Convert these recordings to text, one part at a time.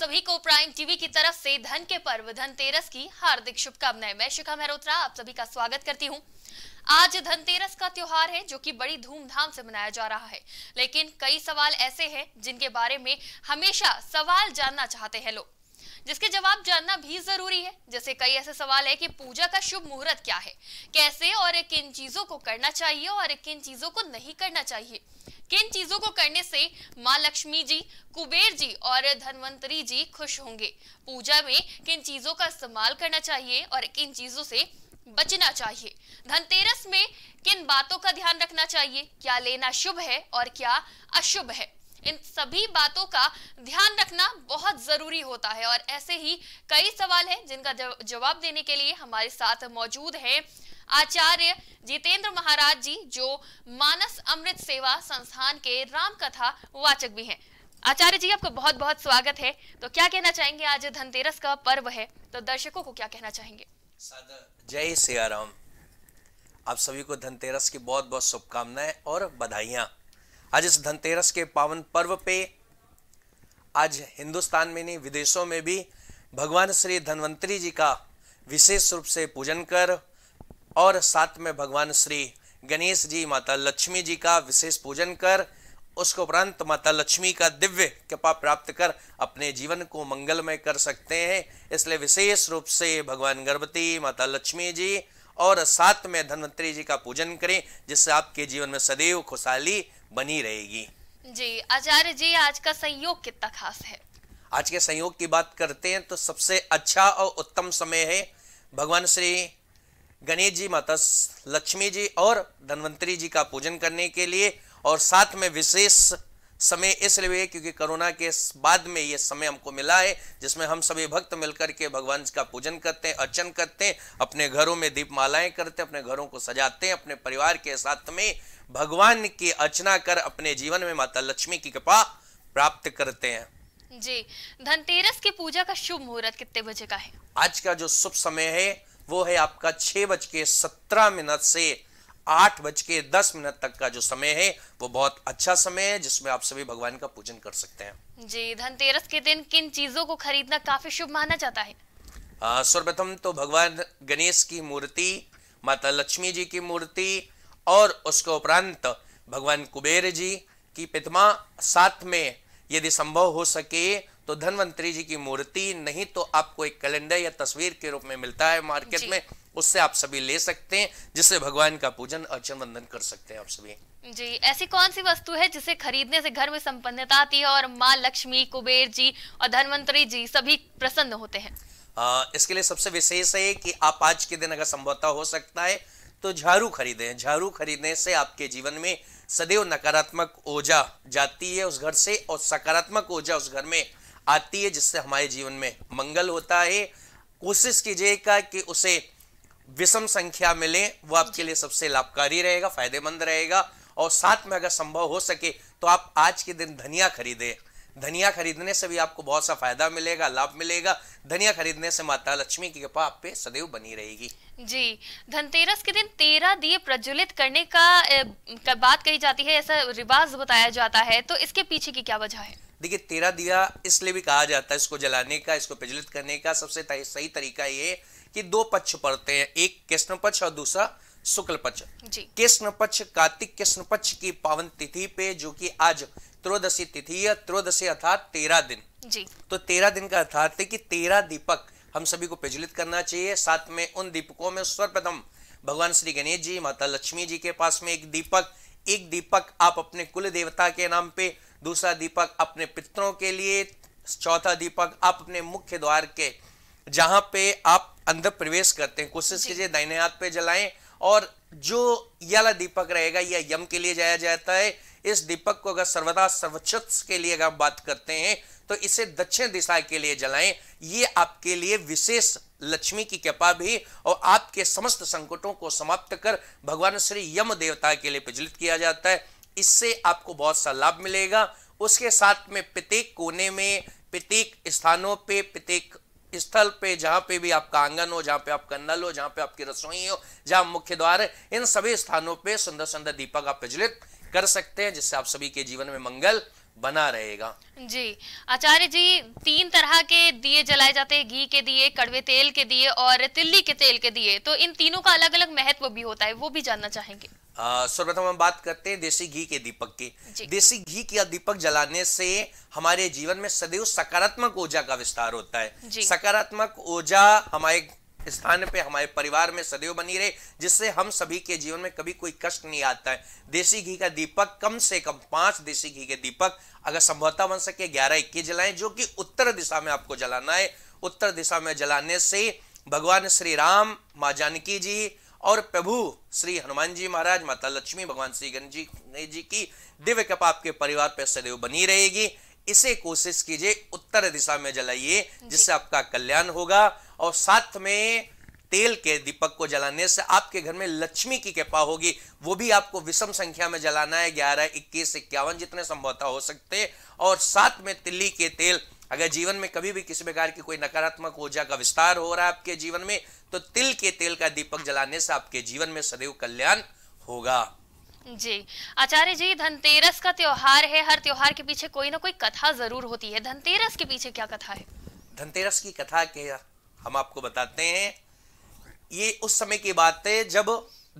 सभी को prime TV की तरफ से धन के पर्व धनतेरस की हार्दिक शुभकामनाएं। मैं शिखा मेहरोत्रा आप सभी का स्वागत करती हूं। आज धनतेरस का त्योहार है जो कि बड़ी धूमधाम से मनाया जा रहा है, लेकिन कई सवाल ऐसे हैं जिनके बारे में हमेशा सवाल जानना चाहते हैं लोग, जिसके जवाब जानना भी जरूरी है। जैसे कई ऐसे सवाल है कि पूजा का शुभ मुहूर्त क्या है, कैसे और किन चीजों को करना चाहिए और किन चीजों को नहीं करना चाहिए, किन चीजों को करने से माँ लक्ष्मी जी, कुबेर जी और धनवंतरी जी खुश होंगे, पूजा में किन चीजों का इस्तेमाल करना चाहिए और किन चीजों से बचना चाहिए, धनतेरस में किन बातों का ध्यान रखना चाहिए, क्या लेना शुभ है और क्या अशुभ है। इन सभी बातों का ध्यान रखना बहुत जरूरी होता है और ऐसे ही कई सवाल हैं जिनका जवाब देने के लिए हमारे साथ मौजूद हैं आचार्य जितेंद्र महाराज जी, जो मानस अमृत सेवा संस्थान के रामकथा वाचक भी हैं। आचार्य जी, आपका बहुत बहुत स्वागत है। तो क्या कहना चाहेंगे, आज धनतेरस का पर्व है तो दर्शकों को क्या कहना चाहेंगे? जय सिया राम। आप सभी को धनतेरस की बहुत बहुत शुभकामनाएं और बधाइयां। आज इस धनतेरस के पावन पर्व पे आज हिंदुस्तान में नहीं विदेशों में भी भगवान श्री धनवंतरी जी का विशेष रूप से पूजन कर और साथ में भगवान श्री गणेश जी, माता लक्ष्मी जी का विशेष पूजन कर, उसके उपरांत माता लक्ष्मी का दिव्य कृपा प्राप्त कर अपने जीवन को मंगलमय कर सकते हैं। इसलिए विशेष रूप से भगवान गर्भवती माता लक्ष्मी जी और साथ में धनवंतरी जी का पूजन करें, जिससे आपके जीवन में सदैव खुशहाली बनी रहेगी। जी आचार्य जी, आज का संयोग कितना खास है? आज के संयोग की बात करते हैं तो सबसे अच्छा और उत्तम समय है। भगवान श्री गणेश जी, माता लक्ष्मी जी और धनवंतरी जी का पूजन करने के लिए और साथ में विशेष समय इसलिए क्योंकि कोरोना के बाद में ये समय हमको मिला है, जिसमें हम सभी भक्त मिलकर के भगवान का पूजन करते हैं, अर्चन करते हैं, अपने घरों में दीपमालाएं करते हैं, अपने घरों को सजाते हैं, अपने परिवार के साथ में भगवान की अर्चना कर अपने जीवन में माता लक्ष्मी की कृपा प्राप्त करते हैं। जी, धनतेरस की पूजा का शुभ मुहूर्त कितने बजे का है? आज का जो शुभ समय है वो है आपका 6:17 से 8:10 तक का जो समय है वो बहुत अच्छा समय है, जिसमें आप सभी भगवान का पूजन कर सकते हैं। जी, धनतेरस के दिन किन चीजों को खरीदना काफी शुभ माना जाता है? सर्वप्रथम तो भगवान गणेश की मूर्ति, माता लक्ष्मी जी की मूर्ति और उसके उपरांत भगवान कुबेर जी की प्रतिमा, साथ में यदि संभव हो सके तो धनवंतरी जी की मूर्ति, नहीं तो आपको एक कैलेंडर या तस्वीर के रूप में मिलता है मार्केट में, उससे आप सभी ले सकते हैं, जिससे भगवान का पूजन अर्चन वंदन कर सकते हैं आप सभी। जी, ऐसी कौन सी वस्तु है जिसे खरीदने से घर में संपन्नता आती है और माँ लक्ष्मी, कुबेर जी और धनवंतरी जी सभी प्रसन्न होते हैं? इसके लिए सबसे विशेष है कि आप आज के दिन अगर संभवता हो सकता है तो झाड़ू खरीदें। झाड़ू खरीदने से आपके जीवन में सदैव नकारात्मक ऊर्जा जाती है उस घर से और सकारात्मक ऊर्जा उस घर में आती है, जिससे हमारे जीवन में मंगल होता है। कोशिश कीजिएगा कि उसे विषम संख्या मिले, वो आपके लिए सबसे लाभकारी रहेगा, फायदेमंद रहेगा। और साथ में अगर संभव हो सके तो आप आज के दिन धनिया खरीदें। धनिया खरीदने से भी आपको बहुत सा फायदा मिलेगा, लाभ मिलेगा। धनिया खरीदने से माता लक्ष्मी की कृपा आप पे सदैव बनी रहेगी। जी, धनतेरस के दिन 13 दिए प्रज्वलित करने का बात कही जाती है, ऐसा रिवाज बताया जाता है, तो इसके पीछे की क्या वजह है? देखिए, 13 दिया इसलिए भी कहा जाता है, इसको जलाने का, इसको प्रज्वलित करने का सबसे सही तरीका ये कि दो पक्ष पड़ते हैं, एक कृष्ण पक्ष और दूसरा शुक्ल पक्ष। कृष्ण पक्ष, कार्तिक कृष्ण पक्ष की पावन तिथि पे, जो कि आज त्रयोदशी तिथि है। त्रयोदशी अर्थात 13 दिन जी। तो 13 दिन का अर्थात है कि 13 दीपक हम सभी को प्रज्वलित करना चाहिए। साथ में उन दीपकों में सर्वप्रथम भगवान श्री गणेश जी, माता लक्ष्मी जी के पास में एक दीपक आप अपने कुल देवता के नाम पे, दूसरा दीपक अपने पितरों के लिए, चौथा दीपक आप अपने मुख्य द्वार के जहां पे आप अंदर प्रवेश करते हैं, कोशिश कीजिए दाहिने हाथ पे जलाएं। और जो यला दीपक रहेगा यह यम के लिए जाया जाता है। इस दीपक को अगर सर्वदा सर्वोच्च के लिए अगर बात करते हैं तो इसे दक्षिण दिशा के लिए जलाएं। ये आपके लिए विशेष लक्ष्मी की कृपा भी और आपके समस्त संकटों को समाप्त कर भगवान श्री यम देवता के लिए प्रज्वलित किया जाता है। इससे आपको बहुत सा लाभ मिलेगा। उसके साथ में प्रत्येक कोने में, प्रत्येक स्थानों पे, प्रत्येक स्थल पे, जहां पे भी आपका आंगन हो, जहां पे आपका नल हो, जहां पे आपकी रसोई हो, जहां मुख्य द्वार है, इन सभी स्थानों पे सुंदर सुंदर दीपक आप प्रज्वलित कर सकते हैं, जिससे आप सभी के जीवन में मंगल बना रहेगा। जी आचार्य जी, तीन तरह के दिए जलाए जाते हैं, घी के दिए, कड़वे तेल के दिए और तिल्ली के तेल के दिए, तो इन तीनों का अलग अलग महत्व भी होता है, वो भी जानना चाहेंगे। सर्वप्रथम हम बात करते हैं देसी घी के दीपक की। देसी घी का दीपक जलाने से हमारे जीवन में सदैव सकारात्मक ऊर्जा का विस्तार होता है। सकारात्मक ऊर्जा हमारे स्थान पे हमारे परिवार में सदैव बनी रहे, जिससे हम सभी के जीवन में कभी कोई कष्ट नहीं आता है। देसी घी का दीपक कम से कम 5 देसी घी के दीपक अगर संभवतः बन सके 11-21 जलाएं, जो कि उत्तर दिशा में आपको जलाना है। उत्तर दिशा में जलाने से भगवान श्री राम, माँ जानकी जी और प्रभु श्री हनुमान जी महाराज, माता लक्ष्मी, भगवान श्री गणेश जी की दिव्य कृपा आपके परिवार पर सदैव बनी रहेगी। इसे कोशिश कीजिए उत्तर दिशा में जलाइए, जिससे आपका कल्याण होगा। और साथ में तेल के दीपक को जलाने से आपके घर में लक्ष्मी की कृपा होगी। वो भी आपको विषम संख्या में जलाना है, 11, 21, 51 जितने संभवतः हो सकते। और साथ में तिल्ली के तेल, अगर जीवन में कभी भी किसी प्रकार की कोई नकारात्मक ऊर्जा का विस्तार हो रहा है आपके जीवन में, तो तिल के तेल का दीपक जलाने से आपके जीवन में सदैव कल्याण होगा। जी आचार्य जी, धनतेरस का त्योहार है, हर त्योहार के पीछे कोई ना कोई कथा जरूर होती है, धनतेरस के पीछे क्या कथा है? धनतेरस की कथा के हम आपको बताते हैं। ये उस समय की बात है जब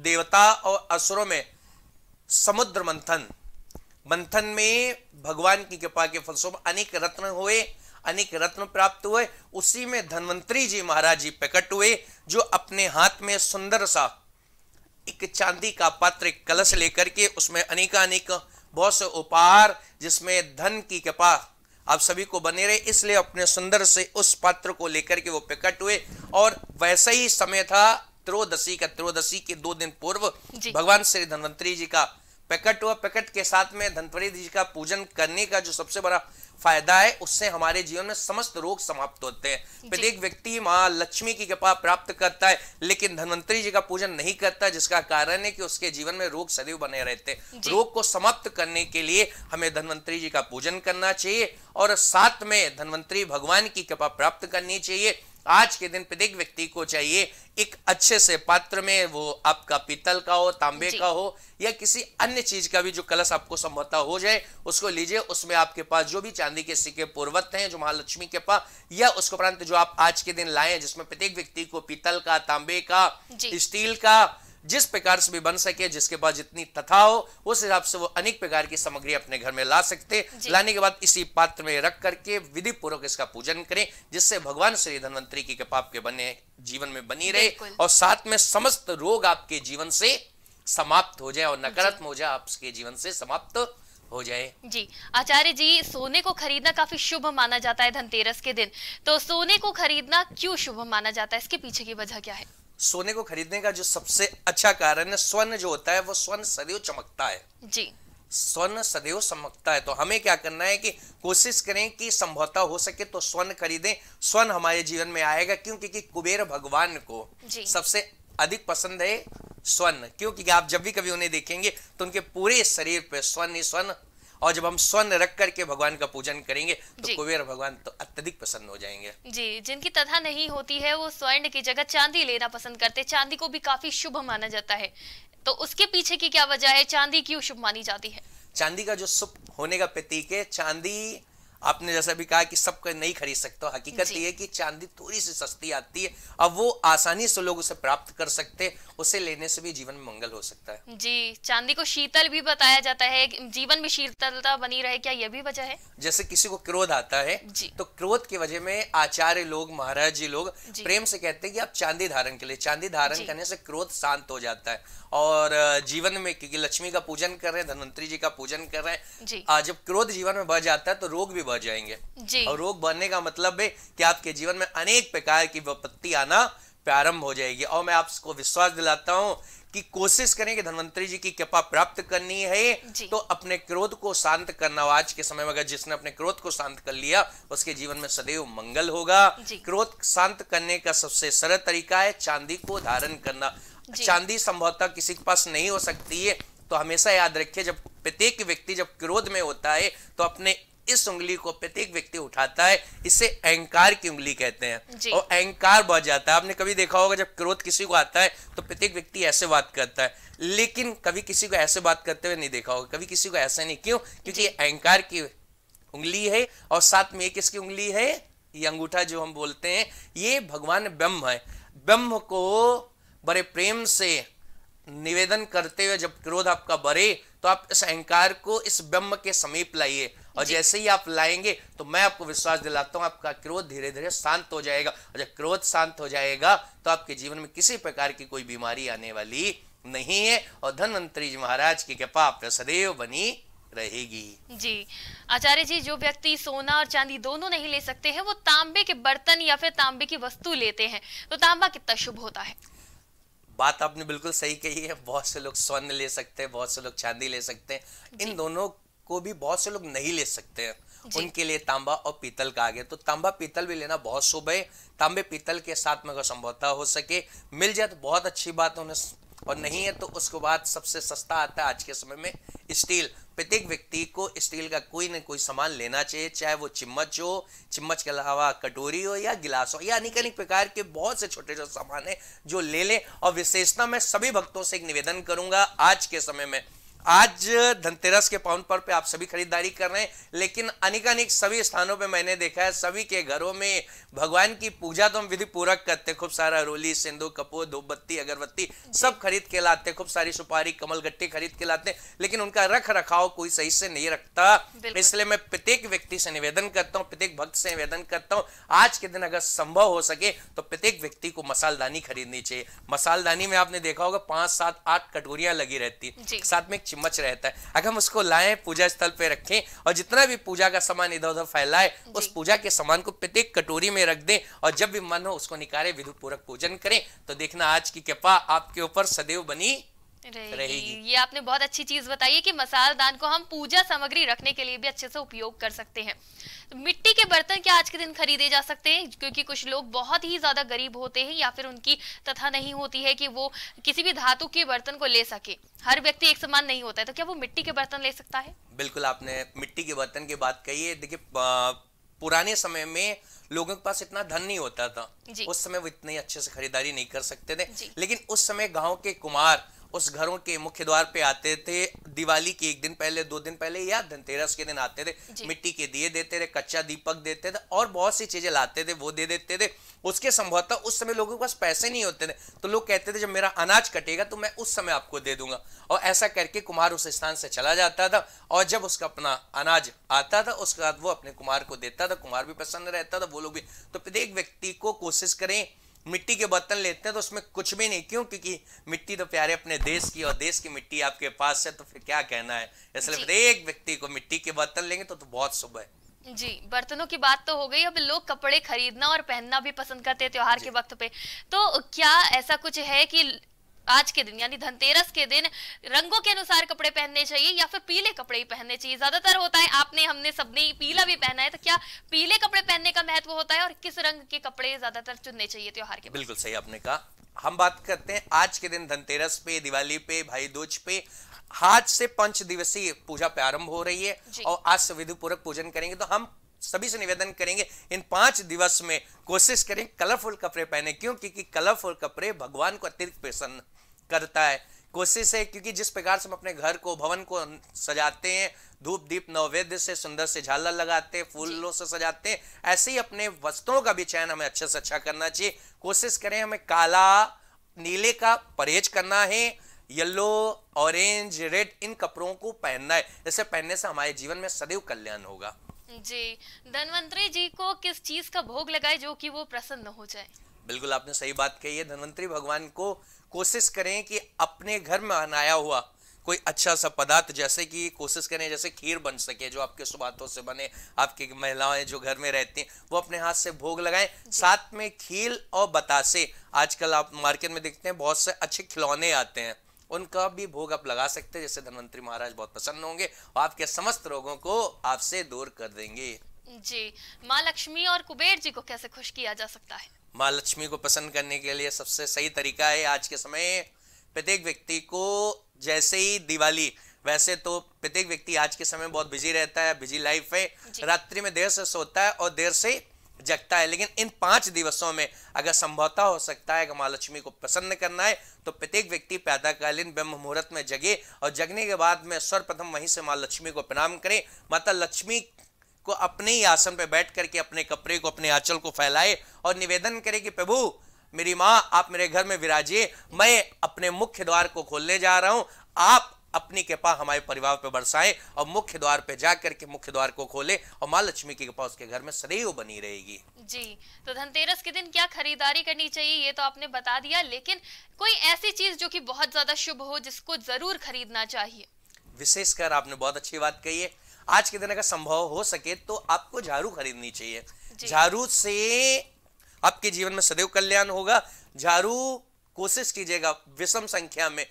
देवता और असुरों में समुद्र मंथन में भगवान की कृपा के फलस्वरूप अनेक रत्न प्राप्त हुए। उसी में धन्वंतरी जी महाराज जी प्रकट हुए, जो अपने हाथ में सुंदर सा एक चांदी का पात्र कलश लेकर के उसमें अनेकानेक बहुत से उपहार, जिसमें धन की कृपा आप सभी को बने रहे, इसलिए अपने सुंदर से उस पात्र को लेकर के वो प्रकट हुए। और वैसा ही समय था त्रयोदशी के 2 दिन पूर्व भगवान श्री धन्वंतरी जी का प्रकट हुआ। प्रकट के साथ में धन्वंतरी जी का पूजन करने का जो सबसे बड़ा फायदा है, उससे हमारे जीवन में समस्त रोग समाप्त होते हैं। प्रत्येक व्यक्ति माँ लक्ष्मी की कृपा प्राप्त करता है, लेकिन धन्वंतरी जी का पूजन नहीं करता, जिसका कारण है कि उसके जीवन में रोग सदैव बने रहते हैं। रोग को समाप्त करने के लिए हमें धन्वंतरी जी का पूजन करना चाहिए और साथ में धन्वंतरी भगवान की कृपा प्राप्त करनी चाहिए। आज के दिन प्रत्येक व्यक्ति को चाहिए एक अच्छे से पात्र में, वो आपका पीतल का हो, तांबे का हो या किसी अन्य चीज का भी, जो कलश आपको संभवता हो जाए उसको लीजिए। उसमें आपके पास जो भी चांदी के सिक्के पूर्वत हैं, जो महालक्ष्मी के पास, या उसके उपरांत जो आप आज के दिन लाए, जिसमें प्रत्येक व्यक्ति को पीतल का, तांबे का, स्टील का, जिस प्रकार से भी बन सके, जिसके पास जितनी तथा हो, उस हिसाब से वो अनेक प्रकार की सामग्री अपने घर में ला सकते। लाने के बाद इसी पात्र में रख करके विधि पूर्वक इसका पूजन करें, जिससे भगवान श्री धन्वंतरी की कृपा आपके बने जीवन में बनी रहे और साथ में समस्त रोग आपके जीवन से समाप्त हो जाए और नकारात्मक हो जाए आपके जीवन से समाप्त हो जाए। जी आचार्य जी, सोने को खरीदना काफी शुभ माना जाता है धनतेरस के दिन, तो सोने को खरीदना क्यों शुभ माना जाता है, इसके पीछे की वजह क्या है? सोने को खरीदने का जो सबसे अच्छा कारण है, स्वर्ण जो होता है वो स्वर्ण सदैव चमकता है। जी स्वर्ण सदैव चमकता है, तो हमें क्या करना है कि कोशिश करें कि संभवतः हो सके तो स्वर्ण खरीदें। स्वर्ण हमारे जीवन में आएगा, क्योंकि कुबेर भगवान को सबसे अधिक पसंद है स्वर्ण, क्योंकि आप जब भी कभी उन्हें देखेंगे तो उनके पूरे शरीर पे स्वर्ण ही स्वर्ण, और जब हम स्वर्ण रख करके भगवान का पूजन करेंगे तो कुबेर भगवान तो अत्यधिक पसंद हो जाएंगे। जी, जिनकी तथा नहीं होती है वो स्वर्ण की जगह चांदी लेना पसंद करते हैं, चांदी को भी काफी शुभ माना जाता है, तो उसके पीछे की क्या वजह है, चांदी क्यों शुभ मानी जाती है? चांदी का जो शुभ होने का प्रतीक है, चांदी आपने जैसा भी कहा कि सबको नहीं खरीद सकते, हकीकत ये है कि चांदी थोड़ी सी सस्ती आती है, अब वो आसानी से लोग उसे प्राप्त कर सकते, उसे लेने से भी जीवन में मंगल हो सकता है। जी चांदी को शीतल भी बताया जाता है, जीवन में शीतलता बनी रहे, क्या यह भी वजह है? जैसे किसी को क्रोध आता है तो क्रोध की वजह में आचार्य लोग, महाराज जी लोग प्रेम से कहते हैं कि आप चांदी धारण के लिए, चांदी धारण करने से क्रोध शांत हो जाता है। और जीवन में क्योंकि लक्ष्मी का पूजन कर रहे हैं, धन्वंतरी जी का पूजन कर रहे हैं, जब क्रोध जीवन में बढ़ जाता है तो रोग भी बढ़ जाएंगे। और रोग बढ़ने का मतलब है कि आपके जीवन में अनेक प्रकार की विपत्ति आना प्रारंभ हो जाएगी। और मैं आपको विश्वास दिलाता हूं कि कोशिश करें कि धन्वंतरी जी की कृपा प्राप्त करनी है तो अपने क्रोध को शांत करना। आज के समय में अगर जिसने अपने क्रोध को शांत कर लिया, उसके जीवन में सदैव मंगल होगा। क्रोध शांत करने का सबसे सरल तरीका है चांदी को धारण करना। चांदी संभवतः किसी के पास नहीं हो सकती है, तो हमेशा याद रखिए जब प्रत्येक व्यक्ति जब क्रोध में होता है तो अपने इस उंगली को प्रत्येक व्यक्ति उठाता है, इसे अहंकार की उंगली कहते हैं, और अहंकार बढ़ जाता है। आपने कभी देखा होगा जब क्रोध किसी को आता है तो प्रत्येक व्यक्ति ऐसे बात करता है, लेकिन कभी किसी को ऐसे बात करते हुए नहीं देखा होगा, कभी किसी को ऐसे नहीं। क्यों? क्योंकि अहंकार की उंगली है और साथ में एक इसकी उंगली है, ये अंगूठा जो हम बोलते हैं, ये भगवान ब्रह्म है। ब्रह्म को बड़े प्रेम से निवेदन करते हुए जब क्रोध आपका बढ़े तो आप इस अहंकार को इस ब्रह्म के समीप लाइए, और जैसे ही आप लाएंगे तो मैं आपको विश्वास दिलाता हूं आपका क्रोध धीरे धीरे शांत हो जाएगा, और जब क्रोध शांत हो जाएगा तो आपके जीवन में किसी प्रकार की कोई बीमारी आने वाली नहीं है, और धन्वंतरी जी महाराज की कृपा आप पर सदैव बनी रहेगी। जी आचार्य जी, जो व्यक्ति सोना और चांदी दोनों नहीं ले सकते हैं वो तांबे के बर्तन या फिर तांबे की वस्तु लेते हैं, तो तांबा कितना शुभ होता है? बात आपने बिल्कुल सही कही है। बहुत से लोग स्वर्ण ले सकते हैं, बहुत से लोग चांदी ले सकते हैं, इन दोनों को भी बहुत से लोग नहीं ले सकते हैं, उनके लिए तांबा और पीतल का आ गया। तो तांबा पीतल भी लेना बहुत शुभ है। तांबे पीतल के साथ में अगर संभवता हो सके मिल जाए तो बहुत अच्छी बात है, और नहीं है तो उसके बाद सबसे सस्ता आता है आज के समय में स्टील। प्रत्येक व्यक्ति को स्टील का कोई ना कोई सामान लेना चाहिए, चाहे वो चिम्मच हो, चिम्मच के अलावा कटोरी हो या गिलास हो, या अनेक प्रकार के बहुत से छोटे छोटे सामान है जो ले लें। और विशेषता मैं सभी भक्तों से एक निवेदन करूंगा, आज के समय में, आज धनतेरस के पावन पर्व पे आप सभी खरीदारी कर रहे हैं, लेकिन अनेकानेक सभी स्थानों पे मैंने देखा है सभी के घरों में भगवान की पूजा तो हम विधि पूर्वक करते, खूब सारा रोली, सिंदूर, कपूर, धूपबत्ती, अगरबत्ती सब खरीद के लाते, खूब सारी सुपारी, कमल गट्टे खरीद के लाते, लेकिन उनका रख रखाव कोई सही से नहीं रखता। इसलिए मैं प्रत्येक व्यक्ति से निवेदन करता हूँ, प्रत्येक भक्त से निवेदन करता हूँ, आज के दिन अगर संभव हो सके तो प्रत्येक व्यक्ति को मसालदानी खरीदनी चाहिए। मसालदानी में आपने देखा होगा 5, 7, 8 कटोरियां लगी रहती, साथ में चिम्मच रहता है। अगर हम उसको लाएं, पूजा स्थल पे रखें, और जितना भी पूजा का सामान इधर उधर फैलाए, उस पूजा के सामान को प्रत्येक कटोरी में रख दें, और जब भी मन हो उसको निकालें, विधि पूर्वक पूजन करें, तो देखना आज की कृपा आपके ऊपर सदैव बनी रहेगी। ये आपने बहुत अच्छी चीज बताई है कि मसालदान को हम पूजा सामग्री रखने के लिए भी अच्छे से उपयोग कर सकते हैं। मिट्टी के बर्तन क्या आज के दिन खरीदे जा सकते हैं? क्योंकि कुछ लोग बहुत ही ज्यादा गरीब होते हैं या फिर उनकी तथा नहीं होती है कि वो किसी भी धातु के बर्तन को ले सके, हर व्यक्ति एक समान नहीं होता है, तो क्या वो मिट्टी के बर्तन ले सकता है? बिल्कुल, आपने मिट्टी के बर्तन की बात कही है। देखिए, पुराने समय में लोगों के पास इतना धन नहीं होता था, उस समय वो इतनी अच्छे से खरीदारी नहीं कर सकते थे, लेकिन उस समय गाँव के कुम्हार उस घरों के मुख्य द्वार पे आते थे, दिवाली के 1 दिन पहले 2 दिन पहले या धनतेरस के दिन आते थे, मिट्टी के दिए देते थे, कच्चा दीपक देते थे, और बहुत सी चीजें लाते थे, वो दे देते थे। उसके संभवतः उस समय लोगों के पास पैसे नहीं होते थे, तो लोग कहते थे जब मेरा अनाज कटेगा तो मैं उस समय आपको दे दूंगा, और ऐसा करके कुम्हार उस स्थान से चला जाता था, और जब उसका अपना अनाज आता था उसके बाद वो अपने कुम्हार को देता था, कुम्हार भी प्रसन्न रहता था, वो लोग भी। तो प्रत्येक व्यक्ति को कोशिश करें, मिट्टी के बर्तन लेते हैं तो उसमें कुछ भी नहीं, क्यों? क्योंकि मिट्टी तो प्यारे अपने देश की, और देश की मिट्टी आपके पास है, तो फिर क्या कहना है। इसलिए प्रत्येक व्यक्ति को मिट्टी के बर्तन लेंगे तो बहुत शुभ है। जी, बर्तनों की बात तो हो गई। अब लोग कपड़े खरीदना और पहनना भी पसंद करते हैं त्योहार के वक्त पे, तो क्या ऐसा कुछ है कि आज के दिन यानी धनतेरस के दिन रंगों के अनुसार कपड़े पहनने चाहिए या फिर पीले कपड़े ही पहनने चाहिए? ज्यादातर होता है, आपने हमने सबने पीला भी पहना है, तो क्या पीले कपड़े पहनने का महत्व होता है और किस रंग के कपड़े ज्यादातर चुनने चाहिए त्योहार के? बिल्कुल सही आपने कहा। हम बात करते हैं आज के दिन धनतेरस पे, दिवाली पे, भाई दूज पे। आज से 5 दिवसीय पूजा प्रारंभ हो रही है और आज से विधि पूर्वक पूजन करेंगे, तो हम सभी से निवेदन करेंगे इन 5 दिवस में कोशिश करें कलरफुल कपड़े पहने, क्यों? क्योंकि कलरफुल कपड़े भगवान को अत्यधिक प्रसन्न करता है। कोशिश है, क्योंकि जिस प्रकार से हम अपने घर को, भवन को सजाते हैं, धूप दीप नैवेद्य से सुंदर से झालर लगाते हैं, फूलों से सजाते हैं, ऐसे ही अपने वस्त्रों का भी चयन हमें अच्छे से अच्छा करना चाहिए। कोशिश करें, हमें काला नीले का परहेज करना है, येलो ऑरेंज रेड इन कपड़ों को पहनना है, इसे पहनने से हमारे जीवन में सदैव कल्याण होगा। जी, धनवंतरी जी को किस चीज का भोग लगाए जो कि वो प्रसन्न हो जाए? बिल्कुल, आपने सही बात कही है। धनवंतरी भगवान को कोशिश करें कि अपने घर में बनाया हुआ कोई अच्छा सा पदार्थ, जैसे कि कोशिश करें जैसे खीर बन सके जो आपके शुभ हाथों से बने, आपकी महिलाएं जो घर में रहती हैं वो अपने हाथ से भोग लगाएं, साथ में खील और बतासे। आजकल आप मार्केट में देखते हैं बहुत से अच्छे खिलौने आते हैं, उनका भी भोग आप लगा सकते हैं, जैसे धनवंतरी महाराज बहुत प्रसन्न होंगे और आपके समस्त रोगों को आपसे दूर कर देंगे। जी, माँ लक्ष्मी और कुबेर जी को कैसे खुश किया जा सकता है? माँ लक्ष्मी को प्रसन्न करने के लिए सबसे सही तरीका है आज के समय प्रत्येक व्यक्ति को, जैसे ही दिवाली, वैसे तो प्रत्येक व्यक्ति आज के समय बहुत बिजी रहता है, बिजी लाइफ है, रात्रि में देर से सोता है और देर से जगता है, लेकिन इन 5 दिवसों में अगर संभवता हो सकता है कि माँ लक्ष्मी को प्रसन्न करना है तो प्रत्येक व्यक्ति प्रातःकालीन ब्रह्म मुहूर्त में जगे, और जगने के बाद में सर्वप्रथम वहीं से माँ लक्ष्मी को प्रणाम करें। माता लक्ष्मी को अपने ही आसन पर बैठ करके अपने कपड़े को, अपने आंचल को फैलाए और निवेदन करे कि प्रभु मेरी माँ आप मेरे घर में विराजिए, मैं अपने मुख्य द्वार को खोलने जा रहा हूं, आप अपनी कृपा हमारे परिवार पर बरसाएं और मुख्य द्वार पे जाकर के मुख्य द्वार को खोले और माँ लक्ष्मी की कृपा उसके घर में सदैव बनी रहेगी। जी, तो धनतेरस के दिन क्या खरीदारी करनी चाहिए ये तो आपने बता दिया, लेकिन कोई ऐसी चीज जो कि बहुत ज्यादा शुभ हो जिसको जरूर खरीदना चाहिए। विशेषकर आपने बहुत अच्छी बात कही है, आज के दिन अगर संभव हो सके तो आपको झाड़ू खरीदनी चाहिए। झाड़ू से आपके जीवन में सदैव कल्याण होगा। झाड़ू कोशिश कीजिएगा विषम संख्या में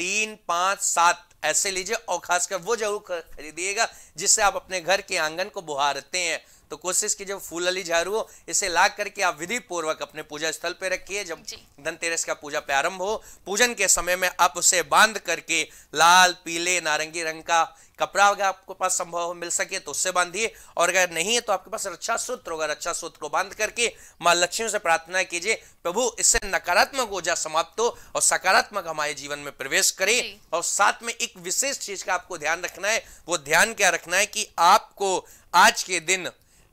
3, 5, 7 ऐसे लीजिए और खासकर वो झाड़ू खरीदिएगा जिससे आप अपने घर के आंगन को बुहारते हैं, तो कोशिश कीजिए फूल वाली झाड़ू हो। इसे ला करके आप विधि पूर्वक अपने पूजा स्थल पर रखिए। जब धनतेरस का पूजा प्रारंभ हो, पूजन के समय में आप उसे बांध करके लाल, पीले, नारंगी रंग का कपड़ा अगर आपके पास संभव हो मिल सके तो उससे बांधिए, और अगर नहीं है तो आपके पास रक्षा सूत्र होगा, रक्षा सूत्र को बांध करके माँ लक्ष्मी से प्रार्थना कीजिए, प्रभु इससे नकारात्मक ऊर्जा समाप्त हो और सकारात्मक हमारे जीवन में प्रवेश करे। और साथ में एक विशेष चीज का आपको ध्यान रखना है, वो ध्यान क्या रखना है कि आपको आज के दिन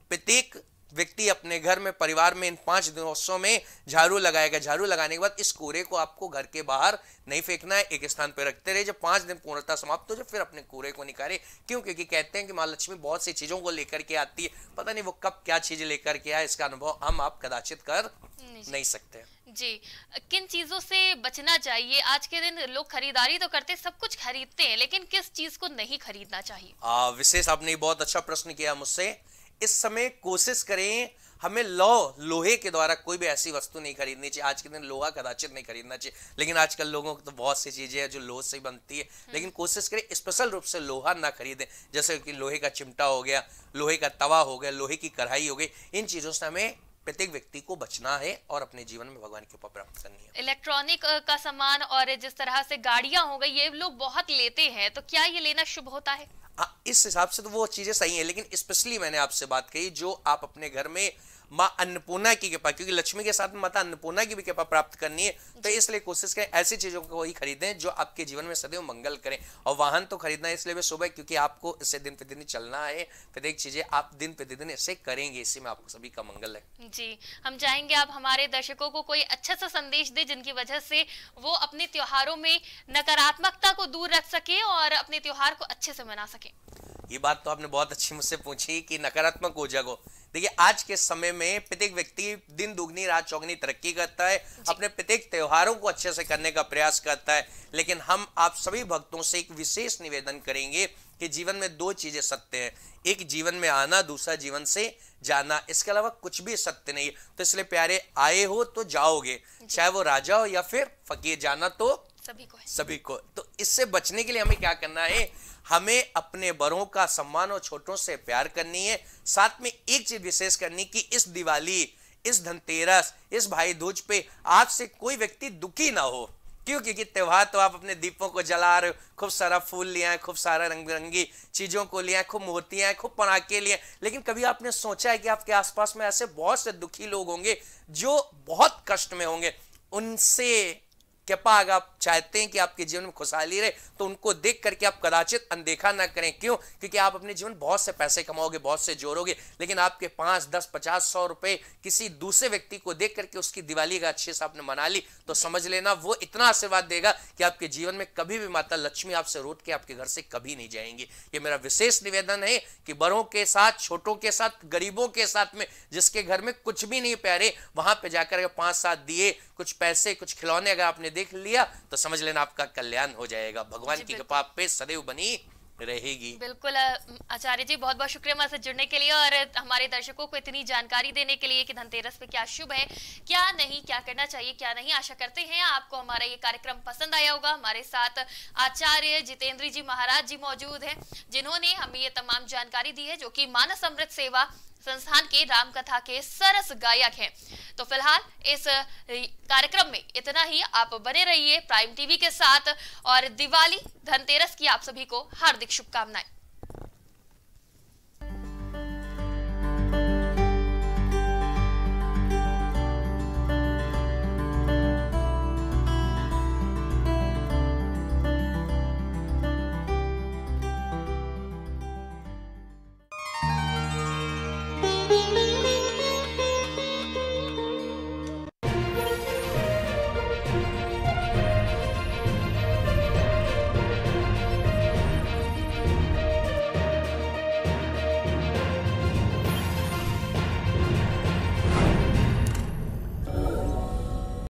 प्रत्येक व्यक्ति अपने घर में, परिवार में इन 5 दिवसों में झाड़ू लगाएगा। झाड़ू लगाने के बाद इस कूड़े को आपको घर के बाहर नहीं फेंकना है, एक स्थान पर रखते रहे। जब 5 दिन पूर्णता समाप्त हो जाए फिर अपने कूड़े को निकाले। क्यों? क्योंकि कहते हैं कि माँ लक्ष्मी बहुत सी चीजों को लेकर के आती है, पता नहीं वो कब क्या चीजें लेकर के आए, इसका अनुभव हम आप कदाचित कर नहीं सकते। जी, किन चीजों से बचना चाहिए? आज के दिन लोग खरीदारी तो करते, सब कुछ खरीदते हैं, लेकिन किस चीज को नहीं खरीदना चाहिए? विशेष आपने बहुत अच्छा प्रश्न किया मुझसे। इस समय कोशिश करें हमें लोहे के द्वारा कोई भी ऐसी वस्तु नहीं खरीदनी चाहिए। आज के दिन लोहा कदाचित नहीं खरीदना चाहिए, लेकिन आजकल लोगों को तो बहुत सी चीजें हैं जो लोहे से बनती है, लेकिन कोशिश करें स्पेशल रूप से लोहा ना खरीदें। जैसे कि लोहे का चिमटा हो गया, लोहे का तवा हो गया, लोहे की कढ़ाई हो गई, इन चीजों से हमें प्रत्येक व्यक्ति को बचना है और अपने जीवन में भगवान की कृपा प्राप्त करनी है। इलेक्ट्रॉनिक का सामान और जिस तरह से गाड़ियां हो गई ये लोग बहुत लेते हैं, तो क्या ये लेना शुभ होता है? इस हिसाब से तो वो चीजें सही है, लेकिन स्पेशली मैंने आपसे बात कही जो आप अपने घर में माँ अन्नपूर्णा की कृपा, क्योंकि लक्ष्मी के साथ माता अन्नपूर्णा की भी कृपा प्राप्त करनी है, तो इसलिए कोशिश करें ऐसी चीजों को ही खरीदें जो आपके जीवन में सदैव मंगल करें। और वाहन तो खरीदना है इसलिए भी सुबह, क्योंकि आपको इसे दिन प्रतिदिन चलना है, प्रत्येक चीजें आप दिन प्रतिदिन इसे करेंगे, इसी में आपको सभी का मंगल है। जी, हम चाहेंगे आप हमारे दर्शकों को कोई अच्छा सा संदेश दे जिनकी वजह से वो अपने त्योहारों में नकारात्मकता को दूर रख सके और अपने त्योहार को अच्छे से मना सके। ये बात तो आपने बहुत अच्छी मुझसे पूछी कि नकारात्मक ऊर्जा को, देखिए आज के समय में प्रत्येक व्यक्ति दिन दुगनी रात चौगनी तरक्की करता है, अपने प्रत्येक त्योहारों को अच्छे से करने का प्रयास करता है, लेकिन हम आप सभी भक्तों से एक विशेष निवेदन करेंगे कि जीवन में 2 चीजें सत्य हैं, एक जीवन में आना, दूसरा जीवन से जाना, इसके अलावा कुछ भी सत्य नहीं है। तो इसलिए प्यारे, आए हो तो जाओगे, चाहे वो राजा हो या फिर फकीर, जाना तो सभी को। तो इससे बचने के लिए हमें क्या करना है, हमें अपने बड़ों का सम्मान और छोटों से प्यार करनी है। साथ में एक चीज विशेष करनी कि इस दिवाली, इस धनतेरस, इस भाई दूज पे आपसे कोई व्यक्ति दुखी ना हो। क्यों? क्योंकि त्यौहार तो आप अपने दीपों को जला रहे हो, खूब सारा फूल लिया है, खूब सारा रंग बिरंगी चीज़ों को लिया है, खूब मूर्तियाँ हैं, खूब पटाखे लिए, लेकिन कभी आपने सोचा है कि आपके आसपास में ऐसे बहुत से दुखी लोग होंगे जो बहुत कष्ट में होंगे, उनसे कृपा अगर आप चाहते हैं कि आपके जीवन में खुशहाली रहे तो उनको देख करके आप कदाचित अनदेखा ना करें। क्यों? क्योंकि आप अपने जीवन बहुत से पैसे कमाओगे, बहुत से जोड़ोगे, लेकिन आपके 5, 10, 50, 100 रुपए किसी दूसरे व्यक्ति को देख करके उसकी दिवाली का अच्छे से आपने मना ली तो समझ लेना वो इतना आशीर्वाद देगा कि आपके जीवन में कभी भी माता लक्ष्मी आपसे रोट के आपके घर से कभी नहीं जाएंगी। ये मेरा विशेष निवेदन है कि बड़ों के साथ, छोटों के साथ, गरीबों के साथ में जिसके घर में कुछ भी नहीं प्यारे, वहां पर जाकर अगर 5-7 दिए, कुछ पैसे, कुछ खिलौने अगर आपने देख लिया तो समझ लेना आपका कल्याण हो जाएगा। भगवान की कृपा आप पे सदैव बनी रहेगी। बिल्कुल आचार्य जी, बहुत बहुत शुक्रिया हमारे साथ जुड़ने के लिए और हमारे दर्शकों को इतनी जानकारी देने के लिए कि धनतेरस पे क्या शुभ है, क्या नहीं, क्या करना चाहिए, क्या नहीं। आशा करते हैं आपको हमारा ये कार्यक्रम पसंद आया होगा। हमारे साथ आचार्य जितेंद्र जी महाराज जी मौजूद हैं जिन्होंने हमें ये तमाम जानकारी दी है, जो कि मानस अमृत सेवा संस्थान के रामकथा के सरस गायक हैं। तो फिलहाल इस कार्यक्रम में इतना ही, आप बने रहिए प्राइम टीवी के साथ और दिवाली, धनतेरस की आप सभी को हार्दिक शुभकामनाएं।